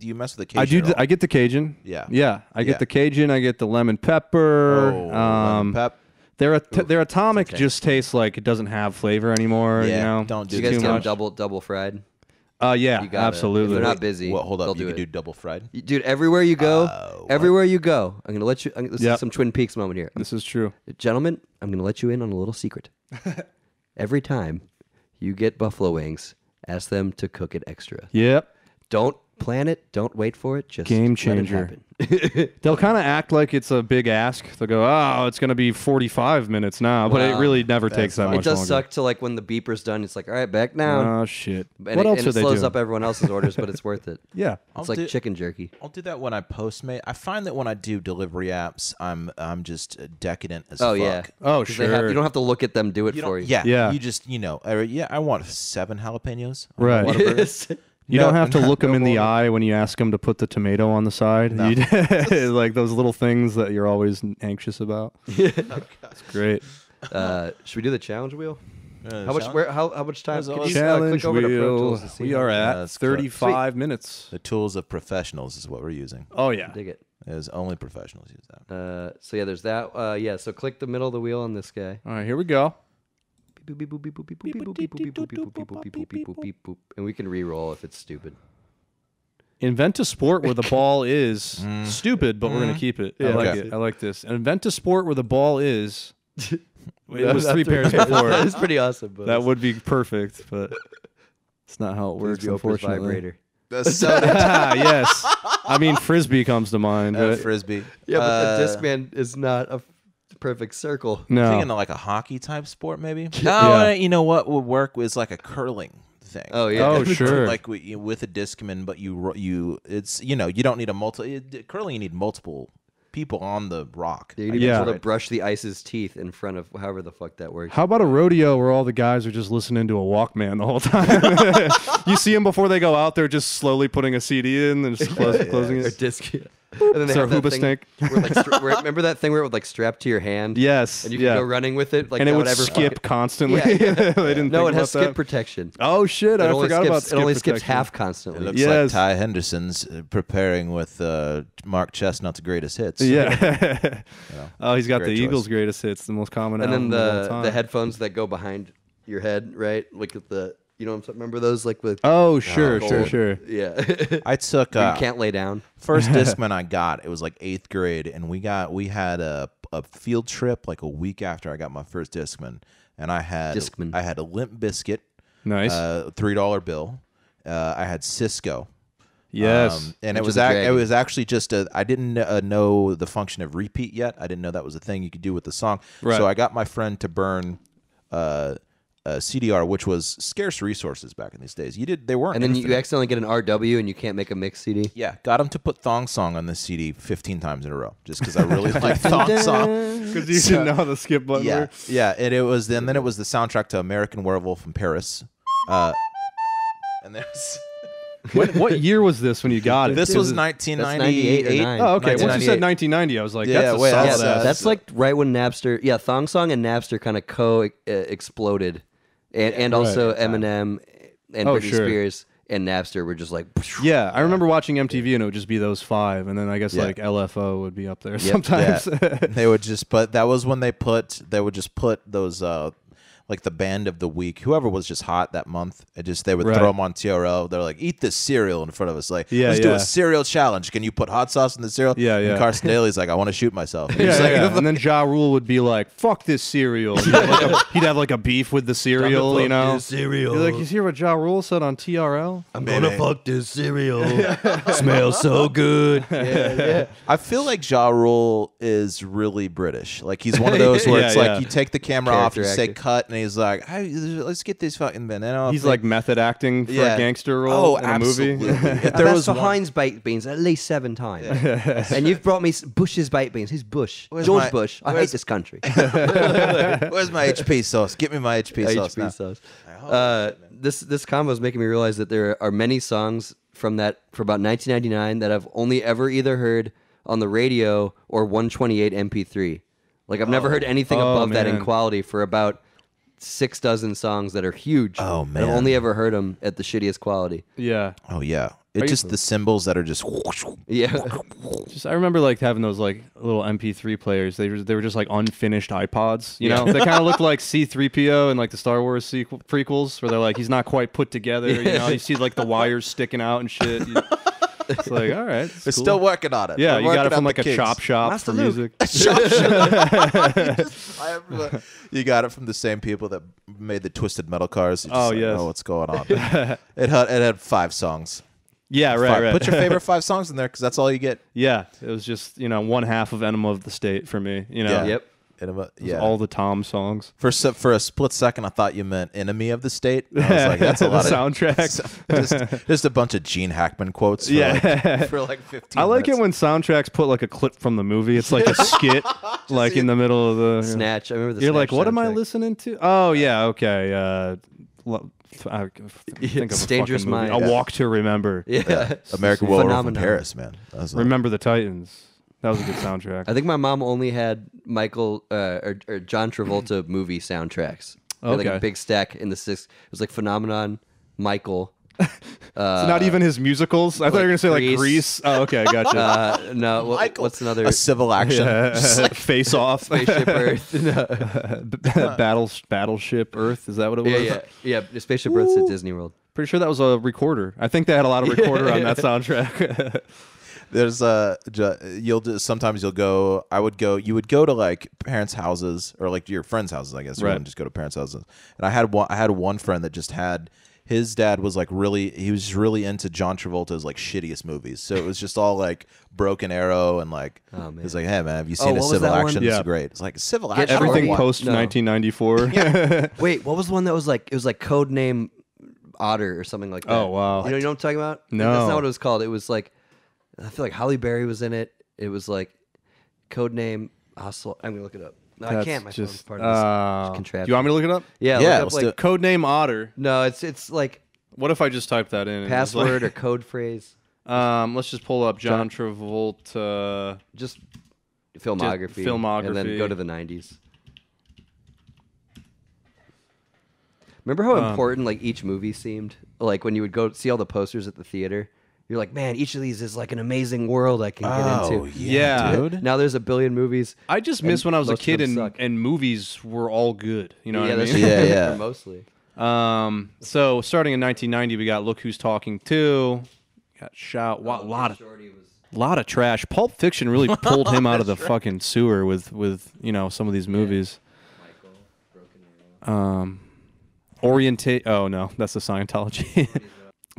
you mess with the Cajun? I get the Cajun. Yeah. I get the Cajun. I get the lemon pepper. Oh, lemon pep. Their atomic just tastes like it doesn't have flavor anymore. Yeah, you know? Don't do it. You guys get double fried? Yeah, absolutely. If they're not busy. Well, hold up. You can do double fried, dude. Everywhere you go, I'm gonna let you. This is some Twin Peaks moment here. This is true, gentlemen. I'm gonna let you in on a little secret. Every time you get buffalo wings, ask them to cook it extra. Yep. Don't plan it. Don't wait for it. Just game changer. Let it happen. They'll kind of act like it's a big ask. They'll go, oh, it's going to be 45 minutes now. But it really never takes that much longer. It does suck to like when the beeper's done, it's like, all right, back now. Oh, shit. And what else are they doing? It slows up everyone else's orders, but it's worth it. Yeah. It's like chicken jerky. I'll do that when I Postmate. I find that when I do delivery apps, I'm just decadent as fuck. Oh, yeah. Oh, sure. You don't have to look at them do it for you. Yeah. You just, I want 7 jalapenos. Right. You don't have to look them in the eye when you ask them to put the tomato on the side. No. Like those little things that you're always anxious about. Yeah, it's great. Should we do the challenge wheel? How much time? Can you click over to Pro Tools to see? We are at 35 minutes. The tools of professionals is what we're using. Oh yeah, dig it. As only professionals use that. So yeah, there's that. So click the middle of the wheel on this guy. All right, here we go. And we can re-roll if it's stupid. Invent a sport where the ball is stupid, but we're going to keep it. Yeah, I like this. Invent a sport where the ball is. It was 3 pairs before. That's pretty awesome. That would be perfect, but it's not how it works, unfortunately. Vibrator. Yes. I mean, Frisbee comes to mind. Frisbee. Yeah, but the Discman is not a perfect circle. No, I'm thinking of like a hockey type sport, maybe. No, you know what would work was like a curling. thing. Oh yeah, oh sure. Like with a Discman, but it's you don't need a currently you need multiple people on the rock. You need to sort of brush the ice's teeth in front of however the fuck that works. How about a rodeo where all the guys are just listening to a Walkman the whole time? You see them before they go out there, just slowly putting a CD in and just closing it. Or disc. And then they have that Hoobastank thing where, remember that thing where it would strap to your hand? Yes. And you could go running with it, and it would skip constantly. Yeah. It has skip protection. Oh shit! I forgot about skip. It only skips half constantly. It looks like Ty Henderson's preparing with Mark Chestnut's greatest hits. Yeah. Oh, he's got Eagles' greatest hits, the most common. And then the headphones that go behind your head, right? Like at the. You know, remember those with? Oh, sure. Yeah, I took. You can't lay down. First Discman I got, it was like 8th grade, and we had a field trip like a week after I got my first Discman, and I had a Limp Bizkit, nice $3 bill. I had Cisco. Yes, and it was actually just I didn't know the function of repeat yet. I didn't know that was a thing you could do with the song. Right. So I got my friend to burn. CDR, which was scarce resources back in these days. They weren't. And then you accidentally get an RW and you can't make a mix CD. Yeah, got him to put Thong Song on the CD 15 times in a row, just because I really like Thong Song. Because you didn't know how to skip button. Yeah, yeah, and it was. And then it was the soundtrack to American Werewolf in Paris. And there's. What year was this when you got it? This was 1998. Oh, okay. Once you said 1990, I was like, that's a solid ass. That's like right when Napster, Thong Song and Napster kind of co-exploded. And also Eminem and Britney Spears and Napster were just like... Yeah, I remember watching MTV and it would just be those five. And then I guess like LFO would be up there sometimes. Yeah. They would just... But that was when they would just put those... like the band of the week, whoever was just hot that month, they would throw them on TRL. They're like, eat this cereal in front of us. Like, let's do a cereal challenge. Can you put hot sauce in the cereal? Yeah, yeah. And Carson Daly's like, I want to shoot myself. And, and then Ja Rule would be like, fuck this cereal. He'd have like a beef with the cereal, you know? Cereal. He'd like, you hear what Ja Rule said on TRL? I'm gonna fuck this cereal. Smells so good. Yeah, yeah. I feel like Ja Rule is really British. Like he's one of those where you take the camera off, you say cut, and he's like, hey, let's get this fucking banana off. He's like method acting for a gangster role in a movie. If there was Heinz baked beans at least 7 times. Yeah. And you've brought me Bush's baked beans. Who's Bush? George Bush. I hate this country. Where's my HP sauce? Get me my HP sauce. This combo is making me realize that there are many songs from that for about 1999 that I've only ever either heard on the radio or 128 MP3. Like I've never heard anything above that in quality for about 6 dozen songs that are huge. Oh man, I've only ever heard them at the shittiest quality. Yeah. Oh yeah. It's just the cymbals that are just. Yeah. I remember like having those like little MP3 players. They were just like unfinished iPods. You know, they kind of looked like C-3PO and like the Star Wars prequels, where they're like he's not quite put together. You know, you see like the wires sticking out and shit. It's like, all right. It's cool. Still working on it. Yeah, you got it from like a chop shop Master for Luke. Music. A chop shop. You got it from the same people that made the Twisted Metal cars. You just know what's going on. It had 5 songs. Yeah, right. Put your favorite 5 songs in there because that's all you get. Yeah, it was just, you know, 1/2 of Enema of the State for me. You know, all the Tom songs. For a split second, I thought you meant Enemy of the State. I was like, that's a lot of soundtracks. Just a bunch of Gene Hackman quotes. For like 15 minutes. It when soundtracks put like a clip from the movie. It's like a skit, like in the middle of the Snatch. I remember the Snatch. You're like, what am I listening to? Oh yeah, okay. It's Dangerous Minds. A Walk to Remember. Yeah. American Werewolf in Paris, man. Remember the Titans. That was a good soundtrack. I think my mom only had or John Travolta movie soundtracks. Okay. Like a big stack in the 6th. It was like Phenomenon, Michael. So not even his musicals. I thought you were gonna say like Grease. Oh, okay, gotcha. No, what's another? A Civil Action, just like Face Off, Spaceship Earth, Battleship Earth. Is that what it was? Yeah. Spaceship Earth's at Disney World. Pretty sure that was a recorder. I think they had a lot of recorder on that soundtrack. There's you would go to like parents' houses or like your friends' houses, I guess, and just go to parents' houses. And I had one friend that just had his dad was like really into John Travolta's like shittiest movies. So it was just all like Broken Arrow and like he's like, hey man, have you seen a Civil Action? It's great. It's like Civil Action. Everything post 1994. Wait, what was the one that was like it was like Codename Otter or something like that. Oh, wow. You know what I'm talking about? No. That's not what it was called. It was like, I feel like Halle Berry was in it. It was like Codename Hustle. I'm going to look it up. No, I can't. My phone's part of this contraption. Do you want me to look it up? Yeah. Yeah. Look up, like, Codename Otter. No, it's like. What if I just type that in? Password or code phrase. Let's just pull up John Travolta. Just filmography. And then go to the 90s. Remember how important like each movie seemed? Like when you would go see all the posters at the theater. You're like, man, each of these is like an amazing world I can get into. Yeah, dude. Now there's a billion movies. I just miss when I was a kid and movies were all good. You know what I mean? Yeah, yeah. Mostly. So starting in 1990, we got Look Who's Talking To. Got Shout. Wow, a lot of trash. Pulp Fiction really pulled him out of the fucking sewer with you know some of these movies. Michael, Broken Arrow. Oh no, that's the Scientology.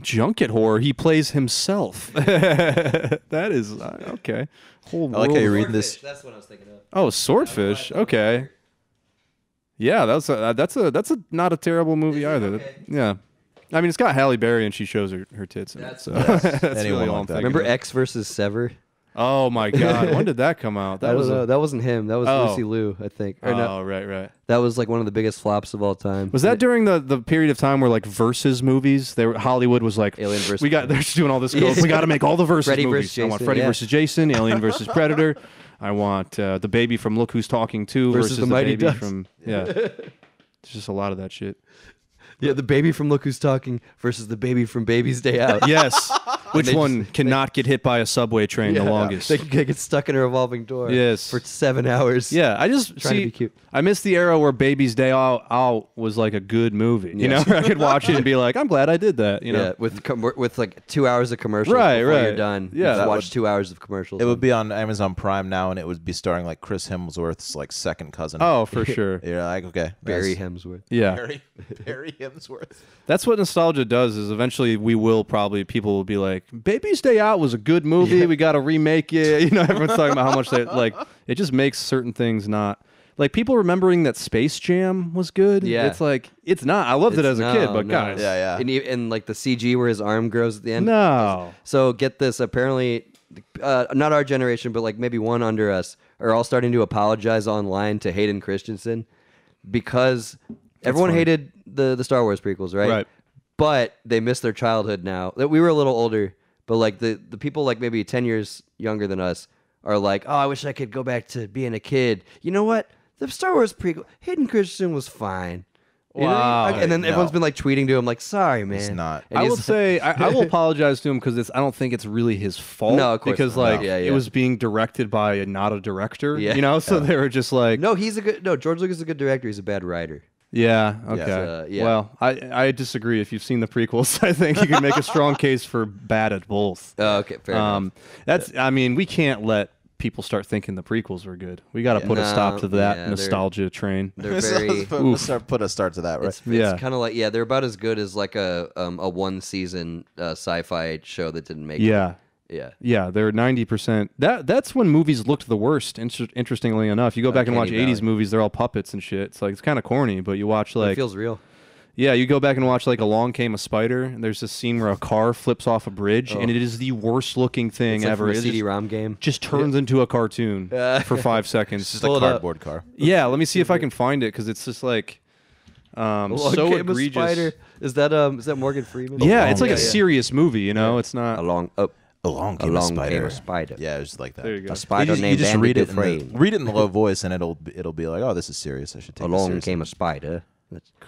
Junket Horror. He plays himself. That is okay. Whole I like how you read this. That's what I was thinking of. Oh, Swordfish. Okay. Yeah, that's not a terrible movie either. Okay. Yeah, I mean it's got Halle Berry and she shows her tits in it. So that's really all I'm thinking. Remember X versus Sever? Oh my God, when did that come out? That was that wasn't him. That was Lucy Liu, I think. Or no, right. That was like one of the biggest flops of all time. Was that during the period of time where like versus movies? Hollywood was like Alien versus. They're just doing all this. We got to make all the versus movies. I want Freddy versus Jason, Alien versus Predator. I want the baby from Look Who's Talking To versus the Mighty baby Ducks. There's just a lot of that shit. Yeah, the baby from Look Who's Talking versus the baby from Baby's Day Out. Yes. Which one cannot get hit by a subway train the longest? They get stuck in a revolving door for 7 hours. Yeah, I just to be cute. I miss the era where Baby's Day Out was like a good movie. You know, where I could watch it and be like, I'm glad I did that. You know, with like 2 hours of commercials before you're done. Yeah, just watch 2 hours of commercials. It would be on Amazon Prime now, and it would be starring like Chris Hemsworth's like second cousin. Oh, for sure. You're like, okay, Barry Hemsworth. Yeah, Barry Hemsworth. That's what nostalgia does. Is eventually people will be like, "Baby's Day Out was a good movie. We got to remake it." You know, everyone's talking about how much they like. It just makes certain things not like people remembering that Space Jam was good. Yeah, it's like it's not. I loved it as a kid, but guys, and like the CG where his arm grows at the end. No, so get this. Apparently, not our generation, but like maybe one under us are all starting to apologize online to Hayden Christensen because. Everyone hated the Star Wars prequels, right? Right. But they miss their childhood now. We were a little older, but like the people like maybe 10 years younger than us are like, oh, I wish I could go back to being a kid. You know what? The Star Wars prequel, Hayden Christensen was fine. Wow. You know? And then everyone's been like tweeting to him like, sorry, man. It's not. And I will apologize to him because I don't think it's really his fault. No, of course it was being directed by a director, you know? So they were just like. No, George Lucas is a good director. He's a bad writer. Yeah, okay. Well, I disagree. If you've seen the prequels, I think you can make a strong case for bad at both. Oh, okay, fair enough. I mean, we can't let people start thinking the prequels were good. We got to put a stop to that nostalgia train. They're very... put a start to that, right? It's kind of like, they're about as good as like a one-season sci-fi show that didn't make it. Yeah, they're 90%. That's when movies looked the worst. Interestingly enough, you go back and watch 80s movies; they're all puppets and shit. It's like it's kind of corny, but you watch like it feels real. Yeah, you go back and watch like Along Came a Spider, and there's this scene where a car flips off a bridge, and it is the worst looking thing it's like ever. It's a CD-ROM game just turns into a cartoon for 5 seconds. It's just a cardboard car. Yeah, let me see if I can find it because it's just like. So egregious. Spider. Is that Morgan Freeman? Yeah, it's like a serious movie. You know, it's not Along. Along Came a Spider. Yeah, it was like that. There you go. A spider named Andy Dufresne. Read it in the low voice, and it'll be like, oh, this is serious. I should take this seriously. Along Came a Spider.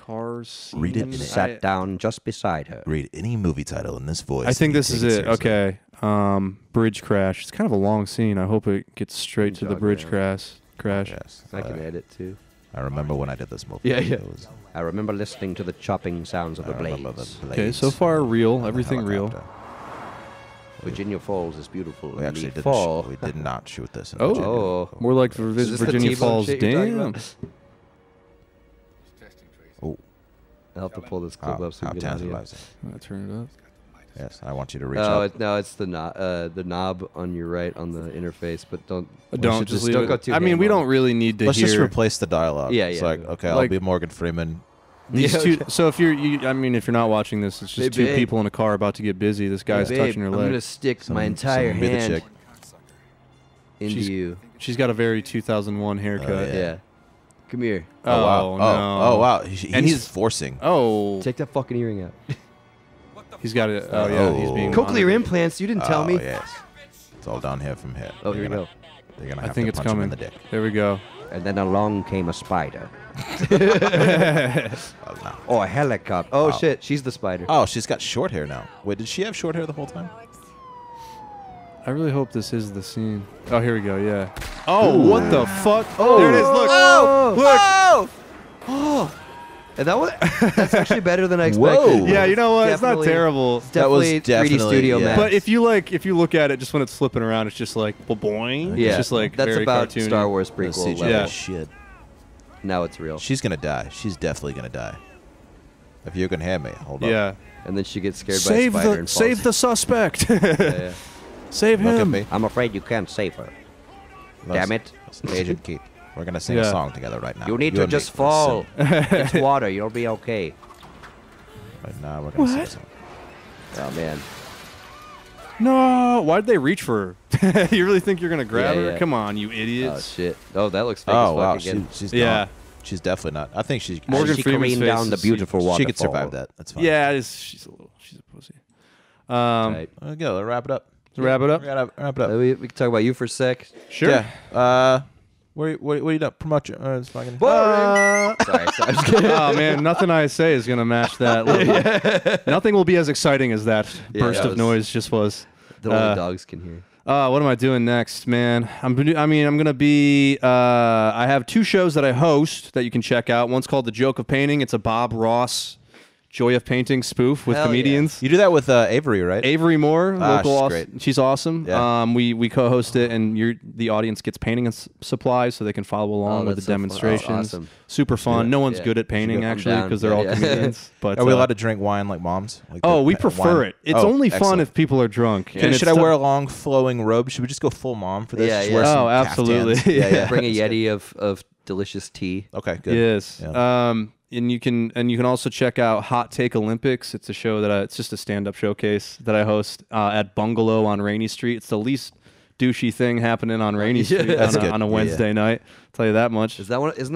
Read it. Sat down just beside her. Read any movie title in this voice. I think this is it. Okay. Bridge crash. It's kind of a long scene. I hope it gets straight to the bridge crash. Yes. I can edit too. I remember when I did this movie. Yeah. I remember listening to the chopping sounds of the blades. Okay, so far real. Everything real. Virginia Falls is beautiful. We actually did fall. We did not shoot this in Virginia. More like Virginia Falls. Damn. I'll have to pull this clip up so we can get it. Turn it up. Yes, I want you to reach out. No, it's the knob on your right on the interface, but don't just leave it. I mean, we don't really need to hear. Let's just replace the dialogue. Yeah, yeah. It's like, okay, I'll be Morgan Freeman. These two. So if you're, I mean, if you're not watching this, it's just two people in a car about to get busy. This guy's touching her leg. I'm gonna stick my entire hand into you. She's got a very 2001 haircut. Yeah. Come here. Oh wow. Oh, no. Oh wow. He's forcing. Oh. Take that fucking earring out. He's got it. Oh yeah. He's being cochlear implants. You didn't tell me. Yes. It's all downhill from here. Oh, here we go. They're gonna have to punch him in the dick. There we go. And then along came a spider. Oh, a helicopter. Oh, shit. She's the spider. Oh, she's got short hair now. Wait, did she have short hair the whole time? I really hope this is the scene. Oh, here we go. Yeah. Oh, what the fuck? Oh, there it is. Look. Oh, look. Oh. Oh. And that was, that's actually better than I expected. Whoa. Yeah, you know what? It's not terrible. That was definitely 3D studio max. But if you like, if you look at it just when it's flipping around, it's just like boing. Yeah. It's just like that's very about cartoony. Star Wars prequel. Yeah. Shit. Now it's real. She's gonna die. She's definitely gonna die. If you can have me, hold on. Yeah. And then she gets scared by a spider and falls. Save the suspect. Yeah. Save him. Look at me. I'm afraid you can't save her. Damn it, Agent Keith. We're going to sing a song together right now. You need to just fall. It's water. You'll be okay. Right now, we're going to sing a song. Oh, man. No. Why'd they reach for her? You really think you're going to grab her? Yeah. Come on, you idiots. Oh, shit. Oh, that looks fake as fuck again. She's gone. She's definitely not. I think she's... Morgan Freeman's face down the beautiful waterfall. She could survive that. That's fine. Yeah, it is, she's a pussy. Right. There we go. Let's wrap it up. Wrap it up. We can talk about you for a sec. Sure. Yeah. What are you doing? Promote your... Sorry, I'm just kidding. Oh, man, nothing I say is going to match that. Nothing will be as exciting as that burst of noise just was. The only dogs can hear. What am I doing next, man? I mean, I'm going to be... I have two shows that I host that you can check out. One's called The Joke of Painting. It's a Bob Ross... Joy of Painting spoof with comedians. Yeah. You do that with Avery, right? Avery Moore, local. She's awesome. Yeah. We co-host it, and the audience gets painting supplies so they can follow along with the demonstrations. Fun. Oh, awesome. Super fun. No one's good at painting actually because they're all comedians. But are we allowed to drink wine like moms? Like we prefer it. It's only fun if people are drunk. Yeah. And should I wear a long flowing robe? Should we just go full mom for this? Yeah, yeah. Oh, absolutely. Yeah. Bring a yeti of delicious tea. Okay, good. Yes. And you can also check out Hot Take Olympics. It's a show that it's just a stand-up showcase that I host at Bungalow on Rainy Street. It's the least douchey thing happening on Rainy Street on a Wednesday night. I'll tell you that much. Is that one? Isn't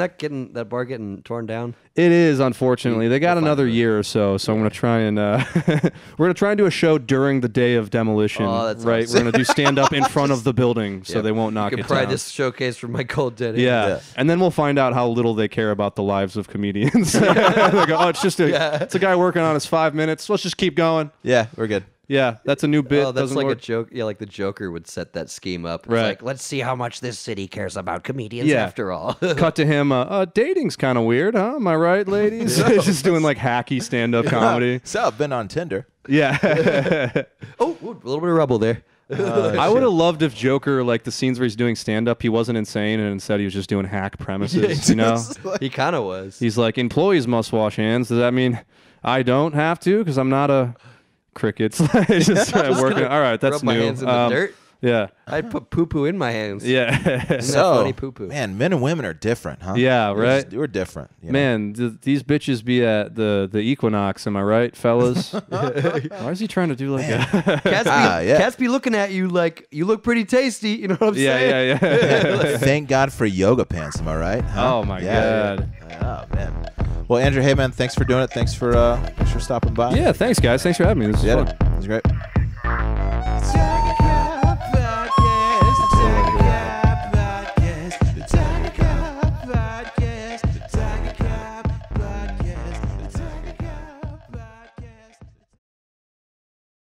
that bar getting torn down? It is, unfortunately. They got another year or so, so I'm gonna try and we're gonna try and do a show during the day of demolition. Oh, that's right. Awesome. We're gonna do stand-up in front of the building so they won't knock it down. You can probably just showcase for my cold dead. Yeah, and then we'll find out how little they care about the lives of comedians. They go, oh, it's just it's a guy working on his 5 minutes. Let's just keep going. Yeah, we're good. Yeah, that's a new bit. Oh, that's like a joke. Yeah, like the Joker would set that scheme up. It's like, let's see how much this city cares about comedians after all. Cut to him, dating's kind of weird, huh? Am I right, ladies? Just doing like hacky stand-up comedy. So I've been on Tinder. Yeah. Oh, a little bit of rubble there. I would have loved if Joker, like the scenes where he's doing stand-up, he wasn't insane, and instead he was just doing hack premises, you know? He kind of was. He's like, employees must wash hands. Does that mean I don't have to because I'm not a... Crickets. Just working. All right, that's new. Rub my hands in the dirt. Yeah, I'd put poo poo in my hands. Yeah, so funny poo poo. Man, men and women are different, huh? Yeah, right. We're different. You know? Man, these bitches be at the equinox. Am I right, fellas? Why is he trying to do like that? Cats be looking at you like you look pretty tasty. You know what I'm saying? Yeah. Thank God for yoga pants. Am I right? Huh? Oh my God. Yeah. Oh man. Well, Andrew, hey man, thanks for doing it. Thanks for stopping by. Yeah, thanks guys. Thanks for having me. This was fun. It was great.